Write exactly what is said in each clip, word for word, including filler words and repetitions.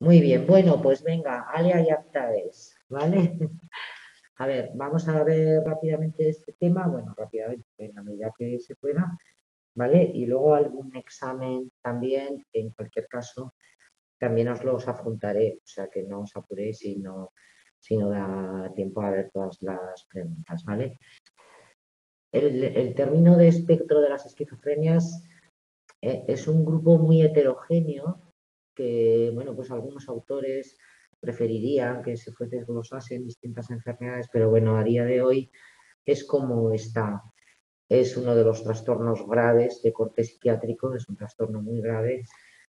Muy bien, bueno, pues venga, alea y ATADES, ¿vale? A ver, vamos a ver rápidamente este tema, bueno, rápidamente, en la medida que se pueda, ¿vale? Y luego algún examen también, que en cualquier caso, también os los afrontaré, o sea que no os apuréis si no, si no da tiempo a ver todas las preguntas, ¿vale? El, el término de espectro de las esquizofrenias eh, es un grupo muy heterogéneo, que, bueno, pues algunos autores preferirían que se fuese desglosase en distintas enfermedades, pero bueno, a día de hoy es como está. Es uno de los trastornos graves de corte psiquiátrico, es un trastorno muy grave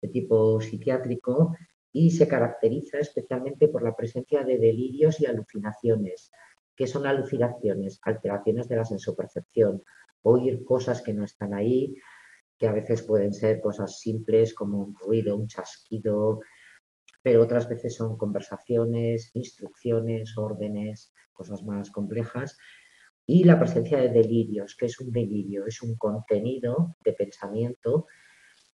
de tipo psiquiátrico y se caracteriza especialmente por la presencia de delirios y alucinaciones. ¿Qué son alucinaciones? Alteraciones de la sensopercepción, oír cosas que no están ahí, que a veces pueden ser cosas simples como un ruido, un chasquido, pero otras veces son conversaciones, instrucciones, órdenes, cosas más complejas. Y la presencia de delirios. ¿Qué es un delirio? Es un contenido de pensamiento,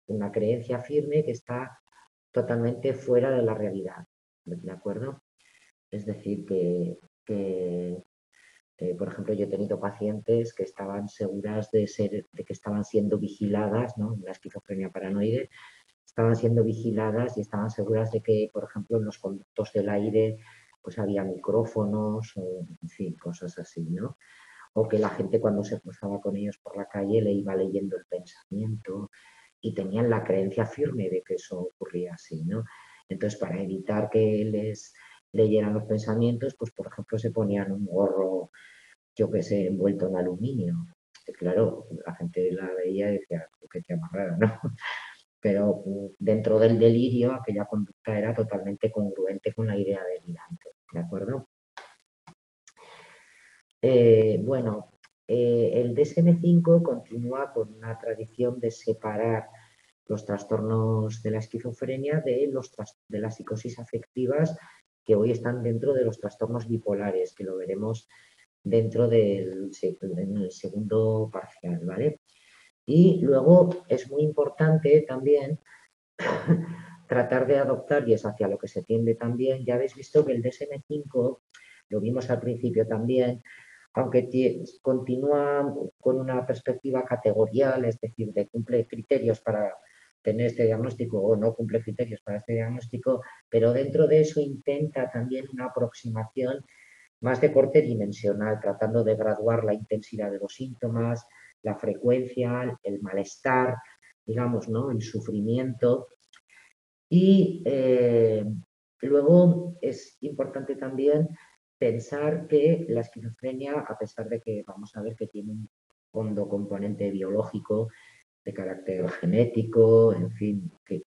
una creencia firme que está totalmente fuera de la realidad, ¿de acuerdo? Es decir, que, que Eh, por ejemplo, yo he tenido pacientes que estaban seguras de ser, de que estaban siendo vigiladas, ¿no? En la esquizofrenia paranoide, estaban siendo vigiladas y estaban seguras de que, por ejemplo, en los conductos del aire pues había micrófonos, o, en fin, cosas así, ¿no? O que la gente cuando se cruzaba con ellos por la calle le iba leyendo el pensamiento y tenían la creencia firme de que eso ocurría así, ¿no? Entonces, para evitar que les leyeran los pensamientos, pues por ejemplo se ponían un gorro, yo que sé, envuelto en aluminio. Claro, la gente la veía y decía, qué tía más rara, ¿no? Pero dentro del delirio, aquella conducta era totalmente congruente con la idea delirante, ¿de acuerdo? Eh, bueno, eh, el D S M cinco continúa con una tradición de separar los trastornos de la esquizofrenia de, los de las psicosis afectivas, que hoy están dentro de los trastornos bipolares, que lo veremos dentro del, del segundo parcial, ¿vale? Y luego es muy importante también tratar de adoptar, y es hacia lo que se tiende también, ya habéis visto que el D S M cinco, lo vimos al principio también, aunque continúa con una perspectiva categorial, es decir, de cumple criterios para tener este diagnóstico o no cumple criterios para este diagnóstico, pero dentro de eso intenta también una aproximación más de corte dimensional, tratando de graduar la intensidad de los síntomas, la frecuencia, el malestar, digamos, ¿no? El sufrimiento. Y eh, luego es importante también pensar que la esquizofrenia, a pesar de que vamos a ver que tiene un hondo componente biológico, de carácter genético, en fin, que,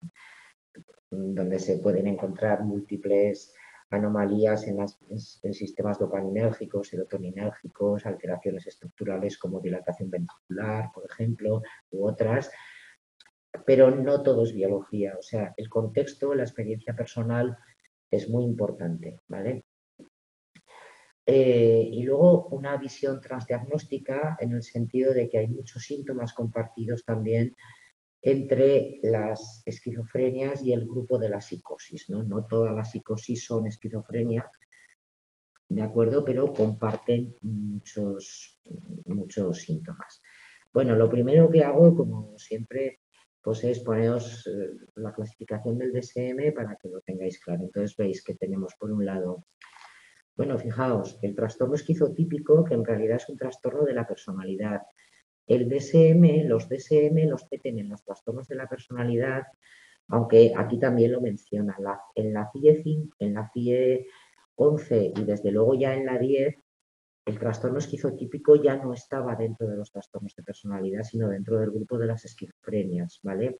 donde se pueden encontrar múltiples anomalías en, las, en sistemas dopaminérgicos, serotoninérgicos, alteraciones estructurales como dilatación ventricular, por ejemplo, u otras, pero no todo es biología, o sea, el contexto, la experiencia personal es muy importante, ¿vale? Eh, y luego una visión transdiagnóstica en el sentido de que hay muchos síntomas compartidos también entre las esquizofrenias y el grupo de la psicosis, ¿no? No todas las psicosis son esquizofrenia, ¿de acuerdo? Pero comparten muchos, muchos síntomas. Bueno, lo primero que hago, como siempre, pues es poneros la clasificación del D S M para que lo tengáis claro. Entonces veis que tenemos por un lado, bueno, fijaos, el trastorno esquizotípico, que en realidad es un trastorno de la personalidad. El D S M, los D S M, los que tienen los trastornos de la personalidad, aunque aquí también lo menciona, la, en la C I E cinco, en la C I E once y desde luego ya en la diez, el trastorno esquizotípico ya no estaba dentro de los trastornos de personalidad, sino dentro del grupo de las esquizofrenias, ¿vale?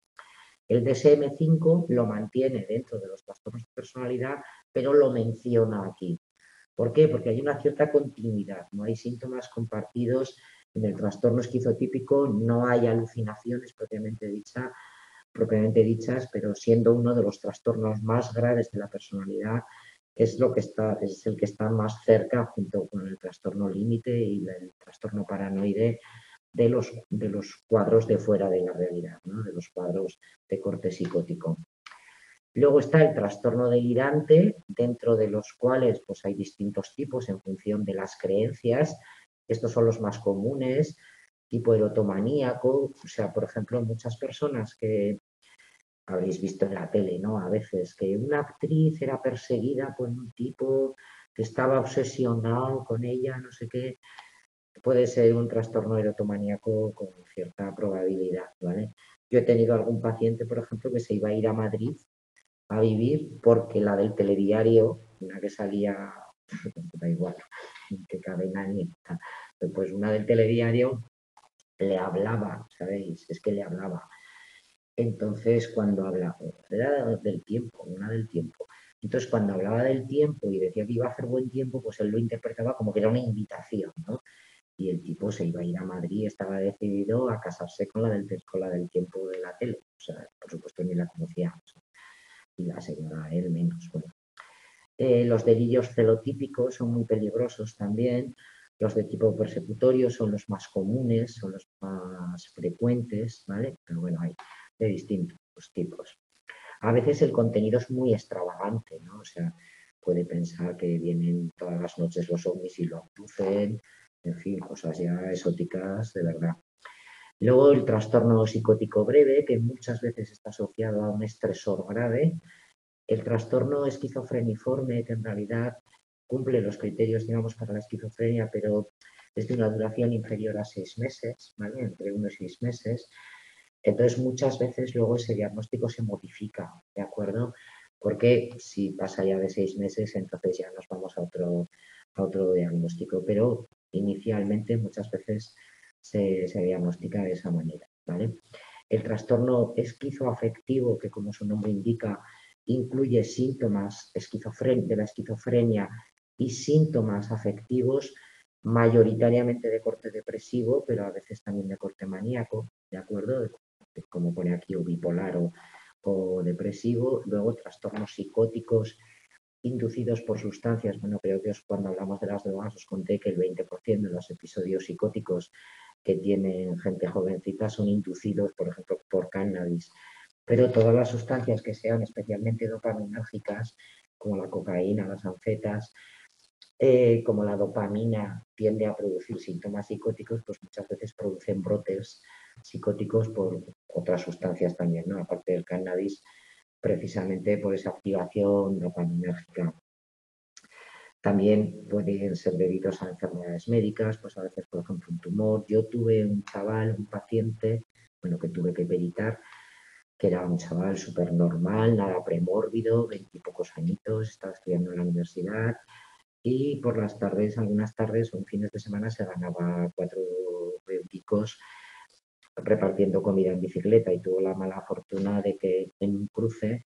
El D S M cinco lo mantiene dentro de los trastornos de personalidad, pero lo menciona aquí. ¿Por qué? Porque hay una cierta continuidad, no hay síntomas compartidos en el trastorno esquizotípico, no hay alucinaciones propiamente, dicha, propiamente dichas, pero siendo uno de los trastornos más graves de la personalidad, es, lo que está, es el que está más cerca junto con el trastorno límite y el trastorno paranoide de los, de los cuadros de fuera de la realidad, ¿no? De los cuadros de corte psicótico. Luego está el trastorno delirante, dentro de los cuales pues, hay distintos tipos en función de las creencias. Estos son los más comunes, tipo erotomaníaco. O sea, por ejemplo, muchas personas que habéis visto en la tele, ¿no? A veces que una actriz era perseguida por un tipo que estaba obsesionado con ella, no sé qué. Puede ser un trastorno erotomaníaco con cierta probabilidad, ¿vale? Yo he tenido algún paciente, por ejemplo, que se iba a ir a Madrid a vivir porque la del telediario, una que salía, da igual, que cadena ni nada, pues una del telediario le hablaba, ¿sabéis? Es que le hablaba. Entonces, cuando hablaba, era del tiempo, una del tiempo. Entonces, cuando hablaba del tiempo y decía que iba a hacer buen tiempo, pues él lo interpretaba como que era una invitación, ¿no? Y el tipo se iba a ir a Madrid, estaba decidido a casarse con la del, con la del tiempo de la tele. O sea, por supuesto, ni la conocía. Y la señora, él menos. Bueno. Eh, los delirios celotípicos son muy peligrosos también. Los de tipo persecutorio son los más comunes, son los más frecuentes, ¿vale? Pero bueno, hay de distintos tipos. A veces el contenido es muy extravagante, ¿no? O sea, puede pensar que vienen todas las noches los ovnis y lo abducen, en fin, cosas ya exóticas de verdad. Luego el trastorno psicótico breve, que muchas veces está asociado a un estresor grave. El trastorno esquizofreniforme, que en realidad cumple los criterios, digamos, para la esquizofrenia, pero es de una duración inferior a seis meses, ¿vale? Entre uno y seis meses. Entonces, muchas veces luego ese diagnóstico se modifica, ¿de acuerdo? Porque si pasa ya de seis meses, entonces ya nos vamos a otro, a otro diagnóstico. Pero inicialmente muchas veces se, se diagnostica de esa manera, ¿vale? El trastorno esquizoafectivo, que como su nombre indica, incluye síntomas de la esquizofrenia y síntomas afectivos, mayoritariamente de corte depresivo, pero a veces también de corte maníaco, ¿de acuerdo? Como pone aquí, o bipolar o, o depresivo. Luego, trastornos psicóticos inducidos por sustancias. Bueno, creo que os, cuando hablamos de las drogas os conté que el veinte por ciento de los episodios psicóticos que tienen gente jovencita son inducidos, por ejemplo, por cannabis. Pero todas las sustancias que sean especialmente dopaminérgicas, como la cocaína, las anfetas, eh, como la dopamina tiende a producir síntomas psicóticos, pues muchas veces producen brotes psicóticos por otras sustancias también, ¿no? Aparte del cannabis, precisamente por esa activación dopaminérgica. También pueden ser debidos a enfermedades médicas, pues a veces, por ejemplo, un tumor. Yo tuve un chaval, un paciente, bueno, que tuve que peritar, que era un chaval súper normal, nada premórbido, veintipocos añitos, estaba estudiando en la universidad y por las tardes, algunas tardes o en fines de semana se ganaba cuatro euros repartiendo comida en bicicleta y tuvo la mala fortuna de que en un cruce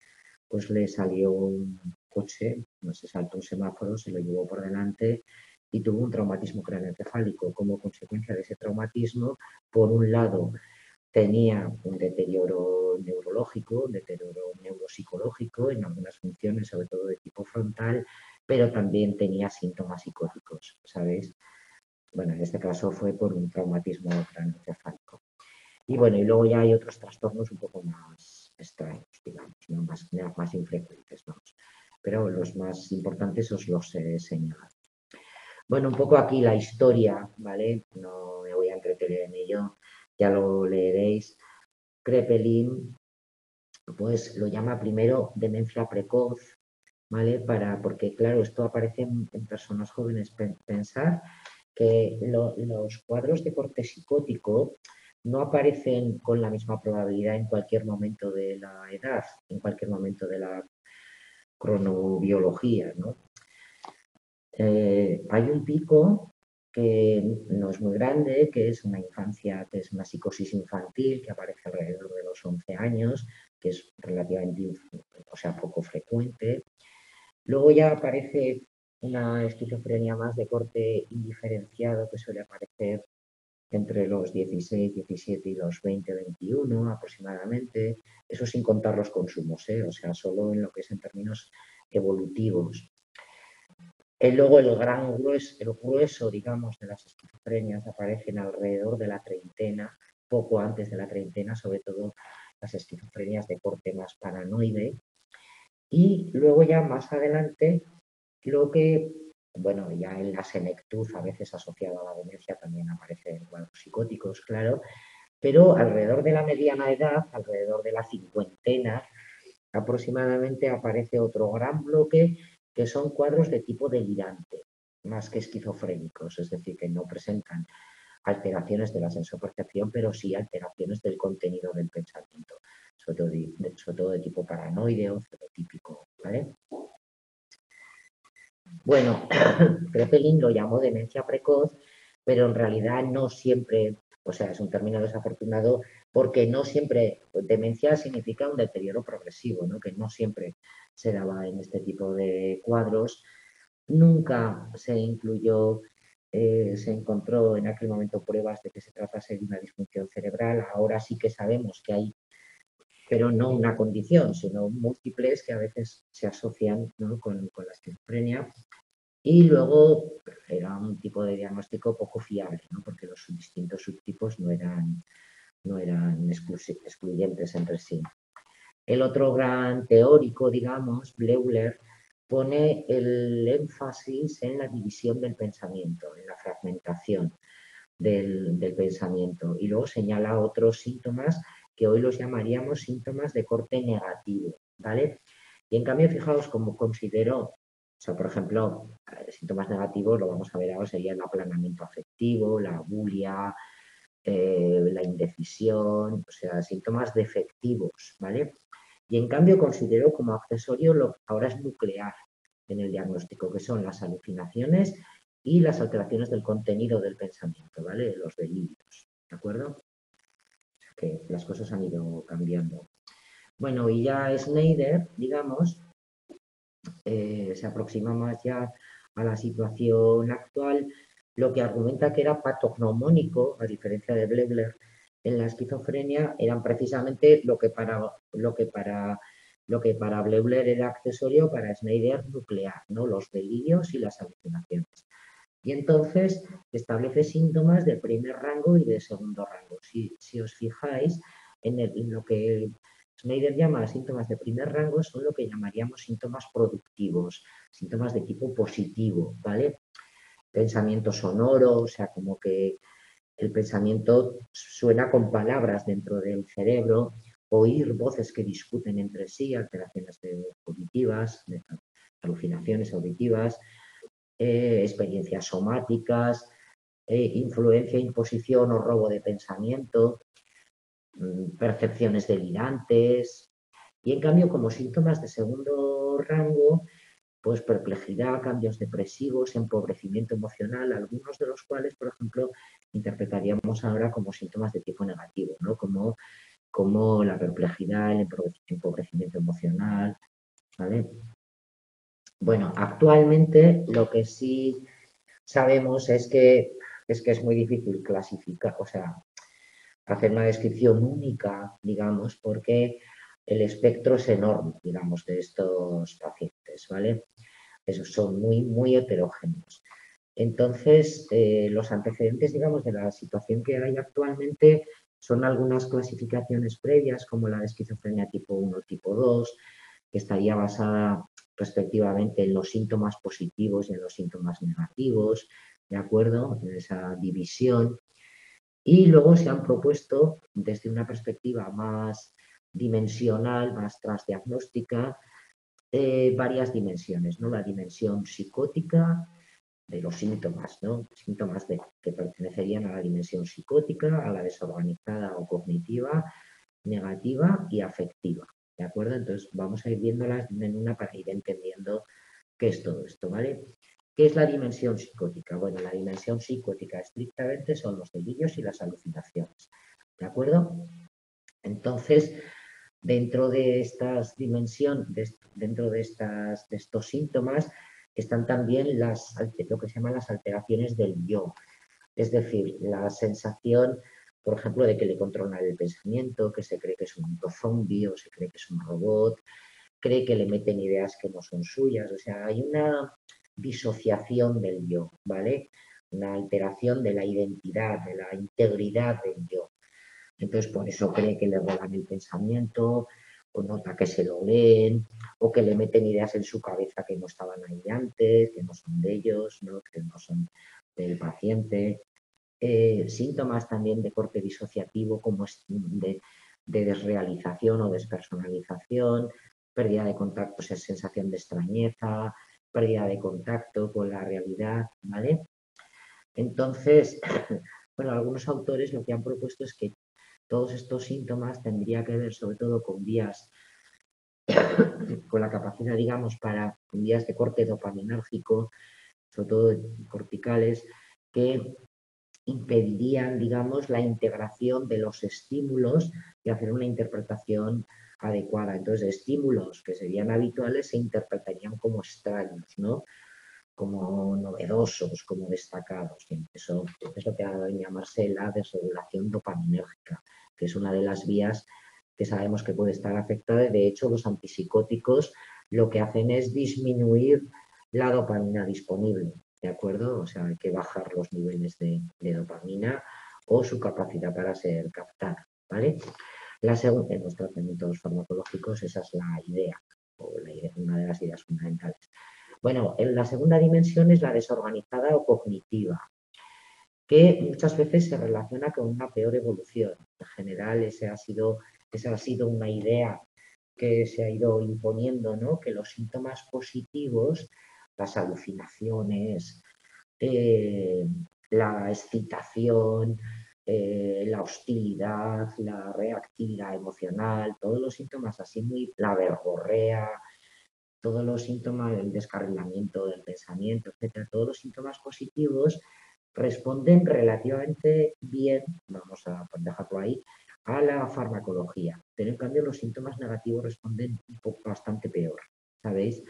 pues le salió un coche, no se saltó un semáforo, se lo llevó por delante y tuvo un traumatismo craneoencefálico. Como consecuencia de ese traumatismo, por un lado, tenía un deterioro neurológico, un deterioro neuropsicológico en algunas funciones, sobre todo de tipo frontal, pero también tenía síntomas psicóticos, ¿sabéis? Bueno, en este caso fue por un traumatismo craneoencefálico. Y bueno, y luego ya hay otros trastornos un poco más extraños, digamos, ¿no? más, más infrecuentes, vamos. Pero los más importantes os los he señalado. Bueno, un poco aquí la historia, ¿vale? No me voy a entretener en ello. Ya lo leeréis. Kraepelin, pues lo llama primero demencia precoz, ¿vale? Para, porque, claro, esto aparece en, en personas jóvenes. Pensar que lo, los cuadros de corte psicótico no aparecen con la misma probabilidad en cualquier momento de la edad, en cualquier momento de la cronobiología, ¿no? Eh, hay un pico que no es muy grande, que es una infancia, que es una psicosis infantil que aparece alrededor de los once años, que es relativamente, o sea, poco frecuente. Luego ya aparece una esquizofrenia más de corte indiferenciado que suele aparecer entre los dieciséis, diecisiete y los veinte, veintiuno aproximadamente. Eso sin contar los consumos, ¿eh? O sea, solo en lo que es en términos evolutivos. Y luego el gran grueso, el grueso, digamos, de las esquizofrenias aparecen alrededor de la treintena, poco antes de la treintena, sobre todo las esquizofrenias de corte más paranoide. Y luego ya más adelante, lo que, bueno, ya en la senectud, a veces asociado a la demencia, también aparecen cuadros psicóticos, claro, pero alrededor de la mediana edad, alrededor de la cincuentena, aproximadamente aparece otro gran bloque que son cuadros de tipo delirante, más que esquizofrénicos, es decir, que no presentan alteraciones de la sensopercepción, pero sí alteraciones del contenido del pensamiento, sobre todo de, sobre todo de tipo paranoide o fenotípico, ¿vale? Bueno, Kraepelin lo llamó demencia precoz, pero en realidad no siempre, o sea, es un término desafortunado porque no siempre, demencia significa un deterioro progresivo, ¿no? Que no siempre se daba en este tipo de cuadros. Nunca se incluyó, eh, se encontró en aquel momento pruebas de que se tratase de una disfunción cerebral. Ahora sí que sabemos que hay, pero no una condición, sino múltiples que a veces se asocian, ¿no?, con, con la esquizofrenia. Y luego era un tipo de diagnóstico poco fiable, ¿no?, porque los distintos subtipos no eran, no eran excluyentes entre sí. El otro gran teórico, digamos, Bleuler, pone el énfasis en la división del pensamiento, en la fragmentación del, del pensamiento. Y luego señala otros síntomas que hoy los llamaríamos síntomas de corte negativo, ¿vale? Y en cambio, fijaos cómo considero, o sea, por ejemplo, síntomas negativos, lo vamos a ver ahora, sería el aplanamiento afectivo, la abulia, eh, la indecisión, o sea, síntomas defectivos, ¿vale? Y en cambio considero como accesorio lo que ahora es nuclear en el diagnóstico, que son las alucinaciones y las alteraciones del contenido del pensamiento, ¿vale? Los delirios, ¿de acuerdo? Que las cosas han ido cambiando. Bueno, y ya Schneider, digamos, eh, se aproxima más ya a la situación actual, lo que argumenta que era patognomónico, a diferencia de Bleuler, en la esquizofrenia eran precisamente lo que para, lo que para, lo que para Bleuler era accesorio, para Schneider nuclear, ¿no?, los delirios y las alucinaciones. Y entonces establece síntomas de primer rango y de segundo rango. Si, si os fijáis, en, el, en lo que Schneider llama síntomas de primer rango son lo que llamaríamos síntomas productivos, síntomas de tipo positivo, ¿vale? Pensamiento sonoro, o sea, como que el pensamiento suena con palabras dentro del cerebro, oír voces que discuten entre sí, alteraciones auditivas, alucinaciones auditivas, Eh, experiencias somáticas, eh, influencia, imposición o robo de pensamiento, percepciones delirantes. Y en cambio, como síntomas de segundo rango, pues perplejidad, cambios depresivos, empobrecimiento emocional, algunos de los cuales, por ejemplo, interpretaríamos ahora como síntomas de tipo negativo, ¿no? Como, como la perplejidad, el empobrecimiento emocional, ¿vale? Bueno, actualmente lo que sí sabemos es que, es que es muy difícil clasificar, o sea, hacer una descripción única, digamos, porque el espectro es enorme, digamos, de estos pacientes, ¿vale? Esos son muy, muy heterogéneos. Entonces, eh, los antecedentes, digamos, de la situación que hay actualmente son algunas clasificaciones previas, como la de esquizofrenia tipo uno, tipo dos, que estaría basada respectivamente en los síntomas positivos y en los síntomas negativos, ¿de acuerdo?, en esa división. Y luego se han propuesto, desde una perspectiva más dimensional, más transdiagnóstica, eh, varias dimensiones, ¿no? La dimensión psicótica de los síntomas, ¿no? Síntomas de, que pertenecerían a la dimensión psicótica, a la desorganizada o cognitiva, negativa y afectiva. ¿De acuerdo? Entonces vamos a ir viéndolas en una para ir entendiendo qué es todo esto, ¿vale? ¿Qué es la dimensión psicótica? Bueno, la dimensión psicótica estrictamente son los delirios y las alucinaciones, ¿de acuerdo? Entonces, dentro de estas dimensiones, de, dentro de, estas, de estos síntomas, están también las, lo que se llaman las alteraciones del yo, es decir, la sensación, por ejemplo, de que le controlan el pensamiento, que se cree que es un zombie o se cree que es un robot, cree que le meten ideas que no son suyas. O sea, hay una disociación del yo, ¿vale? Una alteración de la identidad, de la integridad del yo. Entonces, por eso cree que le roban el pensamiento o nota que se lo leen, o que le meten ideas en su cabeza que no estaban ahí antes, que no son de ellos, ¿no? Que no son del paciente. Eh, síntomas también de corte disociativo, como de, de desrealización o despersonalización, pérdida de contacto, o sea, sensación de extrañeza, pérdida de contacto con la realidad, ¿vale? Entonces, bueno, algunos autores lo que han propuesto es que todos estos síntomas tendría que ver sobre todo con vías, con la capacidad, digamos, para vías de corte dopaminérgico, sobre todo corticales, que impedirían, digamos, la integración de los estímulos y hacer una interpretación adecuada. Entonces, estímulos que serían habituales se interpretarían como extraños, ¿no? Como novedosos, como destacados. Eso es lo que ha dado en llamarse la desregulación dopaminérgica, que es una de las vías que sabemos que puede estar afectada. De hecho, los antipsicóticos lo que hacen es disminuir la dopamina disponible, ¿de acuerdo? O sea, hay que bajar los niveles de, de dopamina o su capacidad para ser captada, ¿vale? La segunda, en los tratamientos farmacológicos, esa es la idea, o la idea, una de las ideas fundamentales. Bueno, en la segunda dimensión es la desorganizada o cognitiva, que muchas veces se relaciona con una peor evolución. En general, esa ha sido, esa ha sido una idea que se ha ido imponiendo, ¿no? Que los síntomas positivos, las alucinaciones, eh, la excitación, eh, la hostilidad, la reactividad emocional, todos los síntomas así muy, la verborrea, todos los síntomas del descarrilamiento del pensamiento, etcétera, todos los síntomas positivos responden relativamente bien, vamos a dejarlo ahí, a la farmacología. Pero en cambio los síntomas negativos responden un poco bastante peor, ¿sabéis?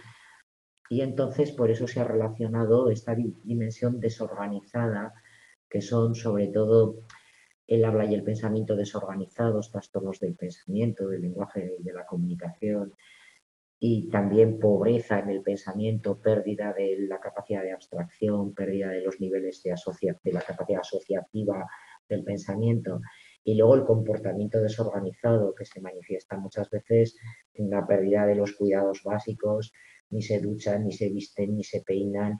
Y entonces por eso se ha relacionado esta dimensión desorganizada, que son sobre todo el habla y el pensamiento desorganizados, trastornos del pensamiento, del lenguaje y de la comunicación, y también pobreza en el pensamiento, pérdida de la capacidad de abstracción, pérdida de los niveles de, de la capacidad asociativa del pensamiento. Y luego el comportamiento desorganizado, que se manifiesta muchas veces en la pérdida de los cuidados básicos, ni se duchan, ni se visten, ni se peinan,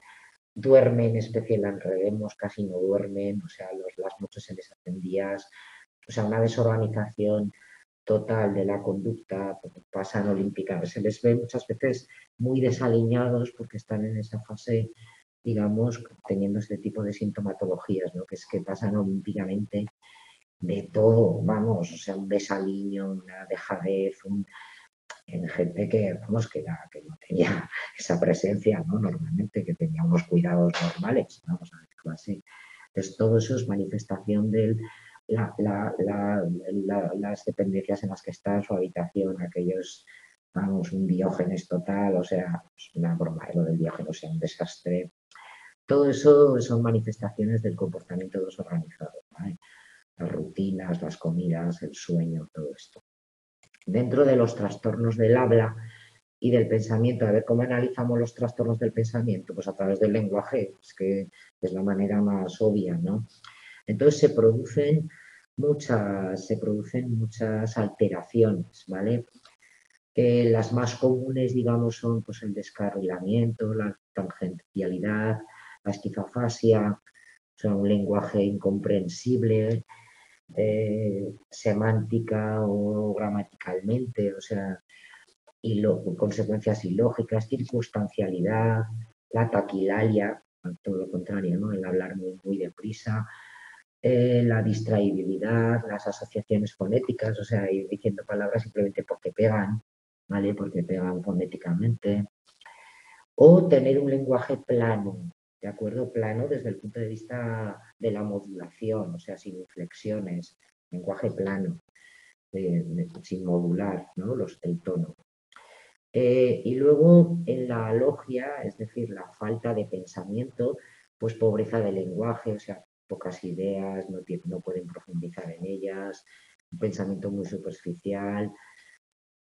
duermen, especie de enredemos, casi no duermen, o sea, los, las noches se les hacen días, o sea, una desorganización total de la conducta, pasan olímpica, se les ve muchas veces muy desaliñados porque están en esa fase, digamos, teniendo este tipo de sintomatologías, ¿no? Que es que pasan olímpicamente de todo, vamos, o sea, un desaliño, una dejadez, un, en gente que, vamos, que, la, que no tenía esa presencia, ¿no? Normalmente, que tenía unos cuidados normales, vamos a decirlo así. Entonces, todo eso es manifestación del... La, la, la, la, las dependencias en las que está su habitación, aquellos, vamos, un diógenes total, o sea, es una broma, ¿eh? Lo del diógeno, o sea, un desastre. Todo eso son manifestaciones del comportamiento desorganizado, ¿vale? Las rutinas, las comidas, el sueño, todo esto. Dentro de los trastornos del habla y del pensamiento, a ver cómo analizamos los trastornos del pensamiento, pues a través del lenguaje, es que es la manera más obvia, ¿no? Entonces se producen muchas, se producen muchas alteraciones, ¿vale? Que las más comunes, digamos, son pues, el descarrilamiento, la tangencialidad, la esquizofasia, o sea, un lenguaje incomprensible, eh, semántica o gramaticalmente, o sea, y consecuencias ilógicas, circunstancialidad, la taquilalia, todo lo contrario, ¿no? El hablar muy, muy deprisa. Eh, la distraibilidad, las asociaciones fonéticas, o sea, ir diciendo palabras simplemente porque pegan, ¿vale? Porque pegan fonéticamente. O tener un lenguaje plano, ¿de acuerdo? Plano desde el punto de vista de la modulación, o sea, sin inflexiones, lenguaje plano, eh, sin modular, ¿no? Los, el tono. Eh, y luego en la alogia, es decir, la falta de pensamiento, pues pobreza de lenguaje, o sea, pocas ideas, no, no pueden profundizar en ellas, un pensamiento muy superficial,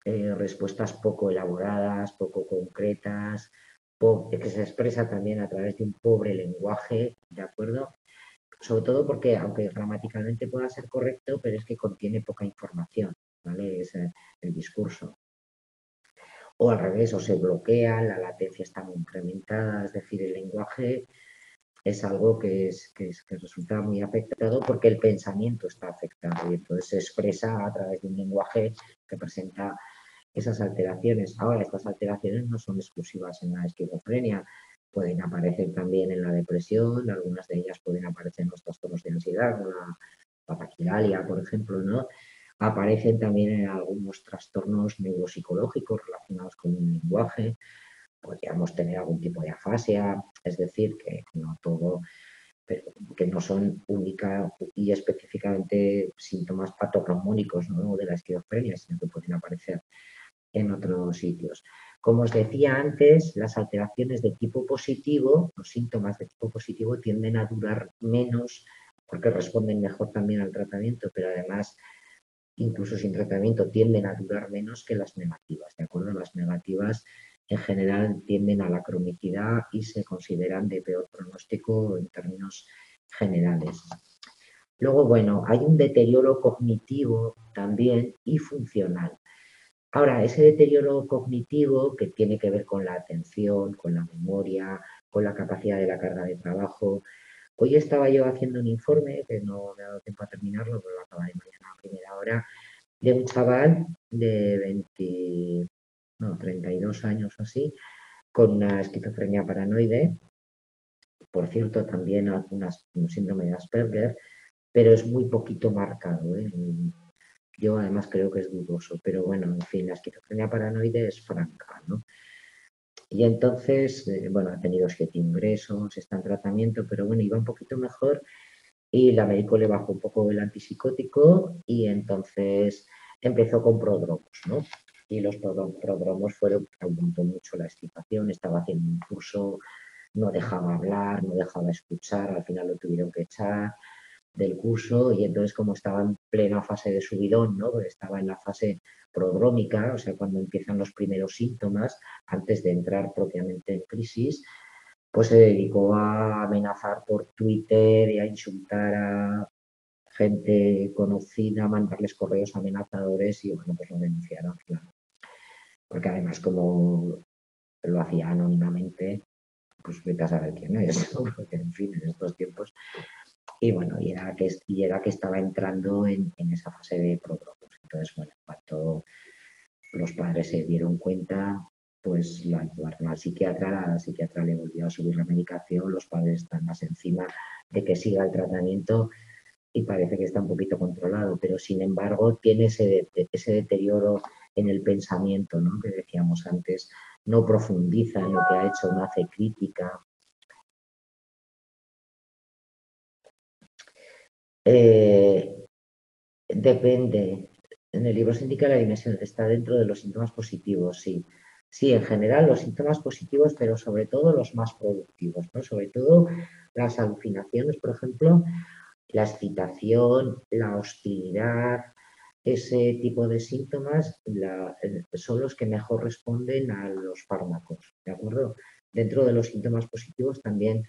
eh, respuestas poco elaboradas, poco concretas, po que se expresa también a través de un pobre lenguaje, ¿de acuerdo? Sobre todo porque, aunque gramaticalmente pueda ser correcto, pero es que contiene poca información, ¿vale? Es el discurso. o al revés, o se bloquea, la latencia está muy incrementada, es decir, el lenguaje es algo que, es, que, es, que resulta muy afectado porque el pensamiento está afectado y entonces se expresa a través de un lenguaje que presenta esas alteraciones. Ahora, estas alteraciones no son exclusivas en la esquizofrenia, pueden aparecer también en la depresión, algunas de ellas pueden aparecer en los trastornos de ansiedad, en la taquicardia, por ejemplo, ¿no? Aparecen también en algunos trastornos neuropsicológicos relacionados con el lenguaje, podríamos tener algún tipo de afasia, es decir, que no todo, pero que no son única y específicamente síntomas patognomónicos, ¿no?, de la esquizofrenia, sino que pueden aparecer en otros sitios. Como os decía antes, las alteraciones de tipo positivo, los síntomas de tipo positivo tienden a durar menos porque responden mejor también al tratamiento, pero además, incluso sin tratamiento, tienden a durar menos que las negativas, ¿de acuerdo? Las negativas en general tienden a la cronicidad y se consideran de peor pronóstico en términos generales. Luego, bueno, hay un deterioro cognitivo también y funcional. Ahora, ese deterioro cognitivo que tiene que ver con la atención, con la memoria, con la capacidad de la carga de trabajo. Hoy estaba yo haciendo un informe, que no me ha dado tiempo a terminarlo, pero lo acabaré mañana a primera hora, de un chaval de veinte, no, treinta y dos años o así, con una esquizofrenia paranoide, por cierto, también algunas, un síndrome de Asperger, pero es muy poquito marcado, ¿eh? Yo además creo que es dudoso, pero bueno, en fin, la esquizofrenia paranoide es franca, ¿no? Y entonces, eh, bueno, ha tenido siete ingresos, está en tratamiento, pero bueno, iba un poquito mejor y la médico le bajó un poco el antipsicótico y entonces empezó con prodromos, ¿no? Y los prodromos fueron, aumentó mucho la excitación, estaba haciendo un curso, no dejaba hablar, no dejaba escuchar, al final lo tuvieron que echar del curso y entonces como estaba en plena fase de subidón, ¿no?, porque estaba en la fase prodrómica, o sea, cuando empiezan los primeros síntomas, antes de entrar propiamente en crisis, pues se dedicó a amenazar por Twitter y a insultar a gente conocida, a mandarles correos amenazadores y bueno, pues lo denunciaron, claro. Porque además como lo hacía anónimamente, pues vete a saber quién es, ¿no?, porque en fin, en estos tiempos. Y bueno, y era que, y era que estaba entrando en, en esa fase de prodromos. Entonces, bueno, cuando los padres se dieron cuenta, pues la llevaron al psiquiatra, la psiquiatra le volvió a subir la medicación, los padres están más encima de que siga el tratamiento y parece que está un poquito controlado, pero sin embargo tiene ese, ese deterioro en el pensamiento, ¿no?, que decíamos antes, no profundiza en lo que ha hecho, no hace crítica. Eh, depende, en el libro se indica la dimensión, está dentro de los síntomas positivos, sí. Sí, en general los síntomas positivos, pero sobre todo los más productivos, ¿no? Sobre todo las alucinaciones, por ejemplo, la excitación, la hostilidad, ese tipo de síntomas la, son los que mejor responden a los fármacos, ¿de acuerdo? Dentro de los síntomas positivos también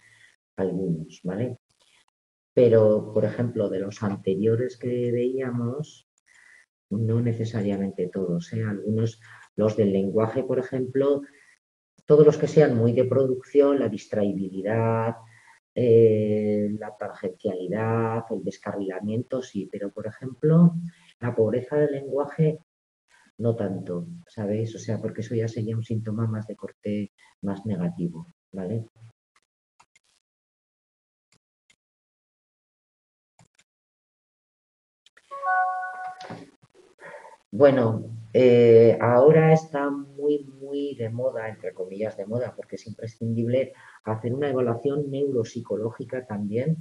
algunos, ¿vale? Pero, por ejemplo, de los anteriores que veíamos, no necesariamente todos, ¿eh? Algunos, los del lenguaje, por ejemplo, todos los que sean muy de producción, la distraibilidad, eh, la tangencialidad, el descarrilamiento, sí, pero, por ejemplo, la pobreza del lenguaje, no tanto, ¿sabéis? O sea, porque eso ya sería un síntoma más de corte más negativo, ¿vale? Bueno, eh, ahora está muy, muy de moda, entre comillas de moda, porque es imprescindible hacer una evaluación neuropsicológica también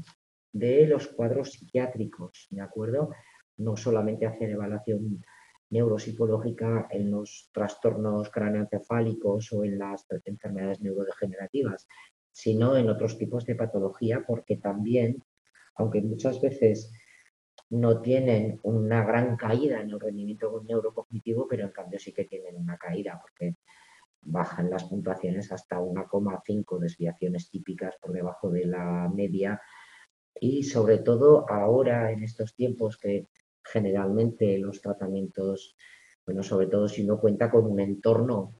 de los cuadros psiquiátricos, ¿de acuerdo? No solamente hacer evaluación neuropsicológica en los trastornos craneoencefálicos o en las enfermedades neurodegenerativas, sino en otros tipos de patología, porque también, aunque muchas veces no tienen una gran caída en el rendimiento neurocognitivo, pero en cambio sí que tienen una caída porque bajan las puntuaciones hasta uno coma cinco desviaciones típicas por debajo de la media y sobre todo ahora en estos tiempos que generalmente los tratamientos, bueno, sobre todo si uno cuenta con un entorno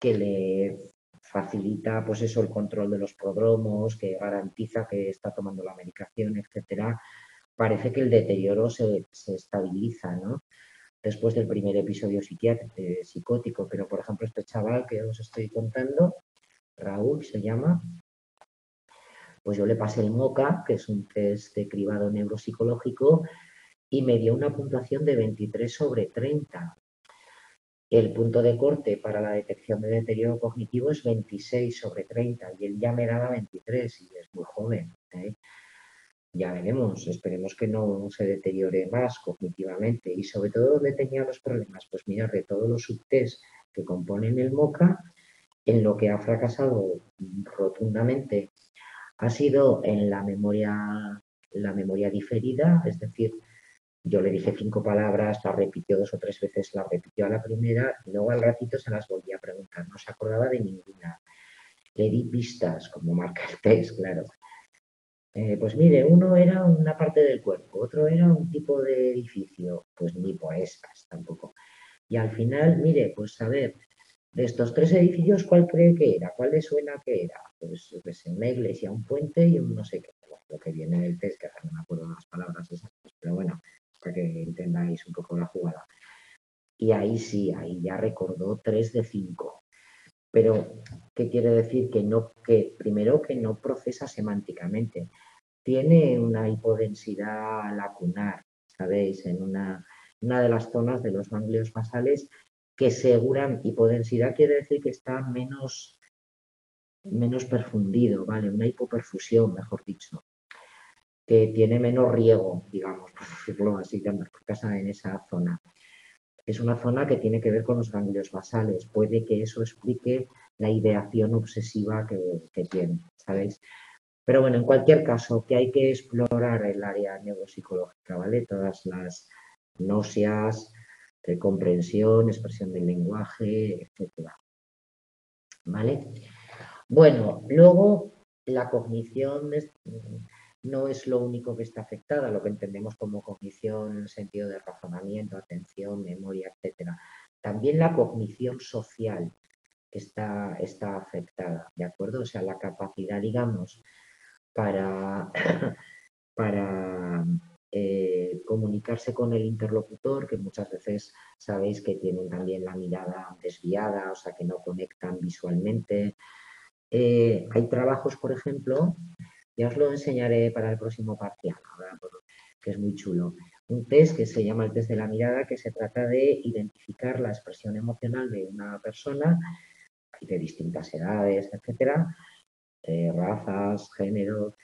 que le facilita pues eso, el control de los prodromos, que garantiza que está tomando la medicación, etcétera, parece que el deterioro se, se estabiliza, ¿no? Después del primer episodio psiquiátrico, eh, psicótico. Pero, por ejemplo, este chaval que os estoy contando, Raúl se llama, pues yo le pasé el MOCA, que es un test de cribado neuropsicológico, y me dio una puntuación de veintitrés sobre treinta. El punto de corte para la detección de deterioro cognitivo es veintiséis sobre treinta y él ya me daba veintitrés y es muy joven, ¿eh? Ya veremos, esperemos que no se deteriore más cognitivamente. Y sobre todo, ¿dónde tenía los problemas? Pues mirar de todos los subtests que componen el MOCA, en lo que ha fracasado rotundamente ha sido en la memoria, la memoria diferida, es decir, yo le dije cinco palabras, la repitió dos o tres veces, la repitió a la primera y luego al ratito se las volvía a preguntar, no se acordaba de ninguna. Le di pistas, como marca el test, claro. Eh, pues mire, uno era una parte del cuerpo, otro era un tipo de edificio, pues ni por estas tampoco. Y al final, mire, pues a ver, de estos tres edificios, ¿cuál cree que era? ¿Cuál le suena que era? Pues, pues una iglesia, un puente y un no sé qué. Bueno, lo que viene del test, que no me acuerdo las palabras exactas, pero bueno, para que entendáis un poco la jugada. Y ahí sí, ahí ya recordó tres de cinco. Pero, ¿qué quiere decir? Que no, que primero que no procesa semánticamente. Tiene una hipodensidad lacunar, ¿sabéis? En una, una de las zonas de los ganglios basales que segura, hipodensidad quiere decir que está menos, menos perfundido, ¿vale? Una hipoperfusión, mejor dicho, que tiene menos riego, digamos, por decirlo así, por casa en esa zona. Es una zona que tiene que ver con los ganglios basales. Puede que eso explique la ideación obsesiva que, que tiene, ¿sabéis? Pero bueno, en cualquier caso, que hay que explorar el área neuropsicológica, ¿vale? Todas las nosias, de comprensión, expresión del lenguaje, etcétera, ¿vale? Bueno, luego la cognición es, no es lo único que está afectada, lo que entendemos como cognición en el sentido de razonamiento, atención, memoria, etcétera. También la cognición social está, está afectada, ¿de acuerdo? O sea, la capacidad, digamos, para, para eh, comunicarse con el interlocutor, que muchas veces sabéis que tienen también la mirada desviada, o sea, que no conectan visualmente. Eh, hay trabajos, por ejemplo... Ya os lo enseñaré para el próximo parcial, ¿verdad? Que es muy chulo. Un test que se llama el test de la mirada, que se trata de identificar la expresión emocional de una persona de distintas edades, etcétera, eh, razas, género,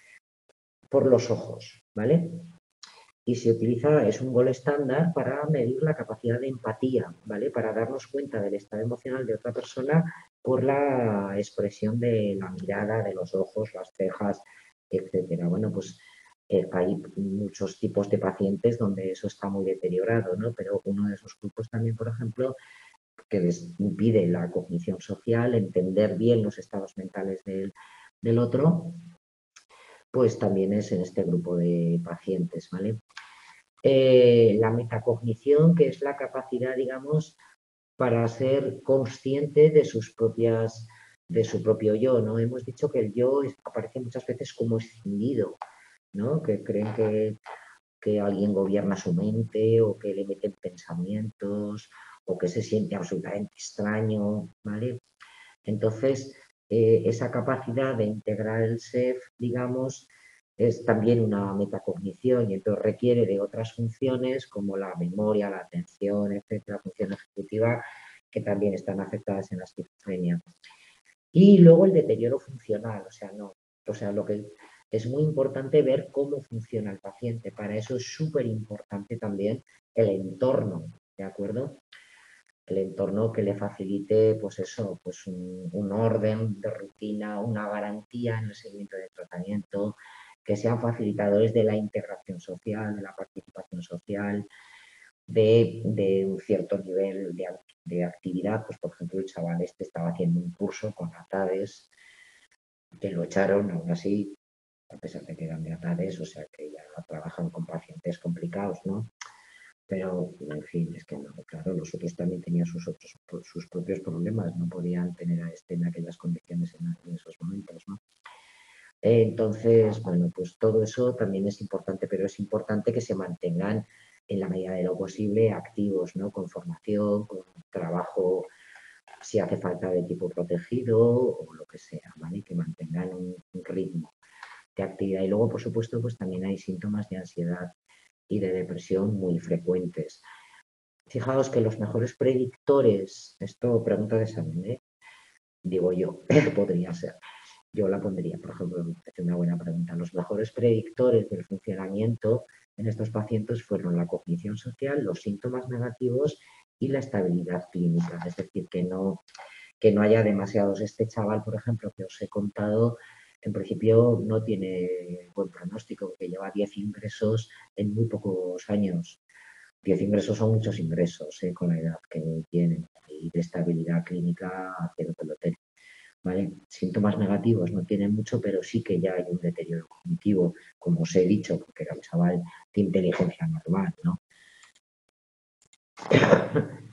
por los ojos, ¿vale? Y se utiliza, es un gol estándar para medir la capacidad de empatía, ¿vale? Para darnos cuenta del estado emocional de otra persona por la expresión de la mirada, de los ojos, las cejas, etcétera. Bueno, pues eh, hay muchos tipos de pacientes donde eso está muy deteriorado, ¿no? Pero uno de esos grupos también, por ejemplo, que les impide la cognición social, entender bien los estados mentales del, del otro, pues también es en este grupo de pacientes, ¿vale? Eh, la metacognición, que es la capacidad, digamos, para ser consciente de sus propias... de su propio yo, ¿no? Hemos dicho que el yo aparece muchas veces como escindido, ¿no? Que creen que, que alguien gobierna su mente o que le meten pensamientos o que se siente absolutamente extraño, ¿vale? Entonces, eh, esa capacidad de integrar el ser, digamos, es también una metacognición y entonces requiere de otras funciones como la memoria, la atención, etcétera, función ejecutiva, que también están afectadas en la esquizofrenia. Y luego el deterioro funcional, o sea, no, o sea, lo que es muy importante ver cómo funciona el paciente. Para eso es súper importante también el entorno, ¿de acuerdo? El entorno que le facilite, pues eso, pues un, un orden de rutina, una garantía en el seguimiento del tratamiento, que sean facilitadores de la integración social, de la participación social, de, de un cierto nivel de de actividad. Pues por ejemplo el chaval este estaba haciendo un curso con ATADES, que lo echaron aún así, a pesar de que eran de ATADES, o sea que ya trabajan con pacientes complicados, ¿no? Pero, en fin, es que no, claro, los otros también tenían sus, otros, sus propios problemas, no podían tener a este en aquellas condiciones en, en esos momentos, ¿no? Entonces, bueno, pues todo eso también es importante, pero es importante que se mantengan en la medida de lo posible activos, ¿no? Con formación, con trabajo, si hace falta de tipo protegido o lo que sea, ¿vale? Que mantengan un, un ritmo de actividad. Y luego, por supuesto, pues también hay síntomas de ansiedad y de depresión muy frecuentes. Fijaos que los mejores predictores, esto pregunta de examen, ¿eh? Digo yo, podría ser, yo la pondría, por ejemplo, es una buena pregunta, los mejores predictores del funcionamiento en estos pacientes fueron la cognición social, los síntomas negativos y la estabilidad clínica, es decir, que no, que no haya demasiados. Este chaval, por ejemplo, que os he contado, en principio no tiene buen pronóstico, porque lleva diez ingresos en muy pocos años. diez ingresos son muchos ingresos, ¿eh? Con la edad que tienen, y de estabilidad clínica cero pelotero, ¿vale? Síntomas negativos no tienen mucho, pero sí que ya hay un deterioro cognitivo, como os he dicho, porque era un chaval de inteligencia normal, ¿no?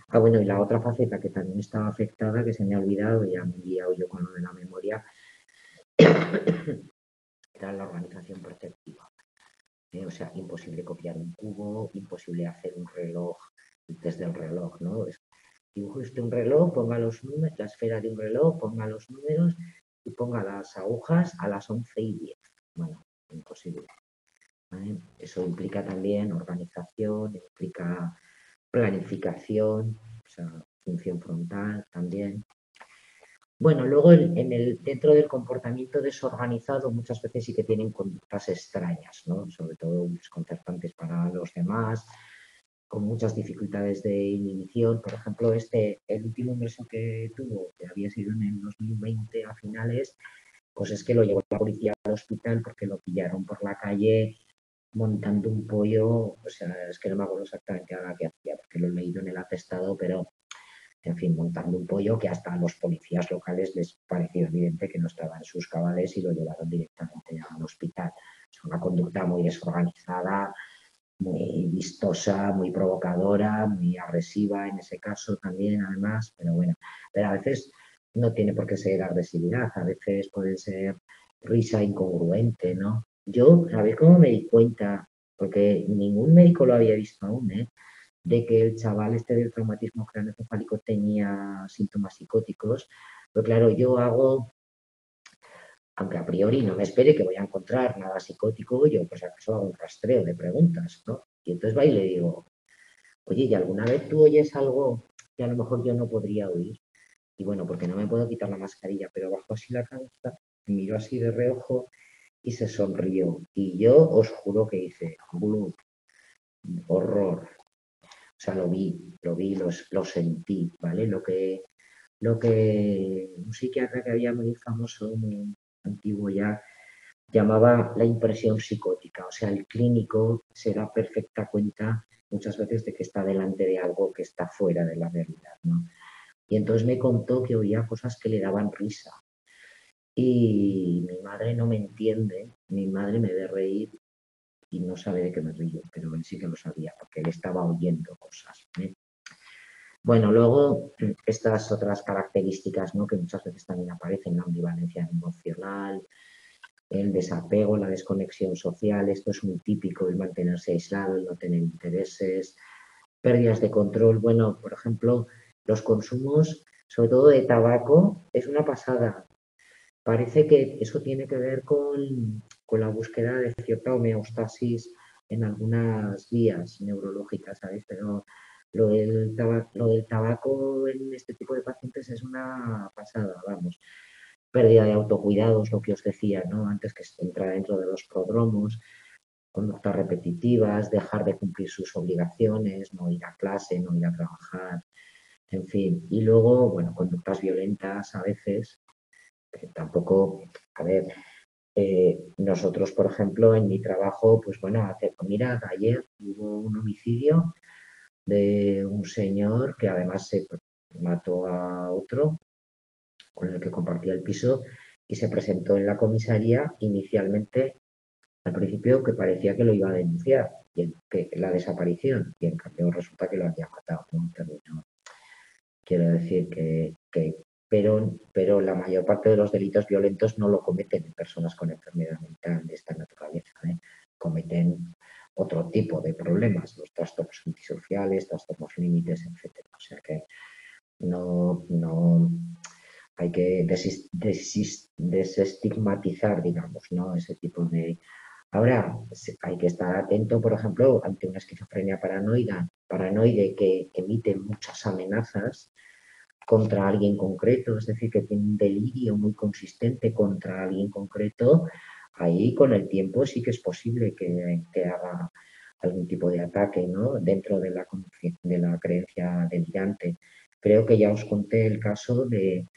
Ah, bueno, y la otra faceta que también estaba afectada, que se me ha olvidado, ya me he guiado yo con lo de la memoria, era la organización perceptiva. Eh, o sea, imposible copiar un cubo, imposible hacer un reloj desde el reloj, ¿no? Es, dibuje usted un reloj, ponga los números, la esfera de un reloj, ponga los números y ponga las agujas a las once y diez. Bueno, imposible. ¿Vale? Eso implica también organización, implica planificación, o sea, función frontal también. Bueno, luego en el, dentro del comportamiento desorganizado muchas veces sí que tienen conductas extrañas, ¿no? Sobre todo desconcertantes para los demás, con muchas dificultades de inhibición. Por ejemplo, este, el último ingreso que tuvo, que había sido en el dos mil veinte a finales, pues es que lo llevó la policía al hospital porque lo pillaron por la calle montando un pollo. O sea, es que no me acuerdo exactamente ahora qué hacía, porque lo he leído en el atestado, pero... En fin, montando un pollo que hasta a los policías locales les pareció evidente que no estaba en sus cabales y lo llevaron directamente al hospital. Es una conducta muy desorganizada, muy vistosa, muy provocadora, muy agresiva en ese caso también, además. Pero bueno, pero a veces no tiene por qué ser agresividad, a veces puede ser risa incongruente, ¿no? Yo, ¿sabéis cómo me di cuenta? Porque ningún médico lo había visto aún, ¿eh? De que el chaval este del traumatismo craneoencefálico tenía síntomas psicóticos. Pero claro, yo hago, aunque a priori no me espere que voy a encontrar nada psicótico, yo pues acaso hago un rastreo de preguntas, ¿no? Y entonces va y le digo, oye, ¿y alguna vez tú oyes algo que a lo mejor yo no podría oír? Y bueno, porque no me puedo quitar la mascarilla, pero bajó así la cabeza, miró así de reojo y se sonrió. Y yo os juro que hice, ¡blup! Horror. O sea, lo vi, lo vi, lo, lo sentí, ¿vale? Lo que, lo que un psiquiatra que había muy famoso, muy antiguo ya, llamaba la impresión psicótica. O sea, el clínico se da perfecta cuenta muchas veces de que está delante de algo que está fuera de la realidad, ¿no? Y entonces me contó que oía cosas que le daban risa. Y mi madre no me entiende, mi madre me ve reír, y no sabe de qué me río, pero él sí que lo sabía, porque él estaba oyendo cosas, ¿eh? Bueno, luego estas otras características, ¿no? Que muchas veces también aparecen, la ambivalencia emocional, el desapego, la desconexión social, esto es muy típico, el mantenerse aislado, el no tener intereses, pérdidas de control. Bueno, por ejemplo, los consumos, sobre todo de tabaco, es una pasada. Parece que eso tiene que ver con, con la búsqueda de cierta homeostasis en algunas vías neurológicas, ¿sabéis? Pero lo del, tabaco, lo del tabaco en este tipo de pacientes es una pasada, vamos. Pérdida de autocuidados, lo que os decía, ¿no? Antes, que entra dentro de los prodromos, conductas repetitivas, dejar de cumplir sus obligaciones, no ir a clase, no ir a trabajar, en fin. Y luego, bueno, conductas violentas a veces. Que tampoco, a ver, eh, nosotros, por ejemplo, en mi trabajo, pues bueno, hace, mirad, ayer hubo un homicidio de un señor que además se mató a otro con el que compartía el piso y se presentó en la comisaría inicialmente, al principio, que parecía que lo iba a denunciar. y en la desaparición, y en cambio resulta que lo había matado, ¿no? Terminó. Quiero decir que, que pero, pero la mayor parte de los delitos violentos no lo cometen personas con enfermedad mental de esta naturaleza, ¿eh? Cometen otro tipo de problemas, los trastornos antisociales, trastornos límites, etcétera. O sea que no, no hay que desist, desist, desestigmatizar, digamos, ¿no? Ese tipo de... Ahora, hay que estar atento, por ejemplo, ante una esquizofrenia paranoide, paranoide que emite muchas amenazas contra alguien concreto, es decir, que tiene un delirio muy consistente contra alguien concreto. Ahí con el tiempo sí que es posible que, que haga algún tipo de ataque, ¿no? Dentro de la, de la creencia delirante. Creo que ya os conté el caso de,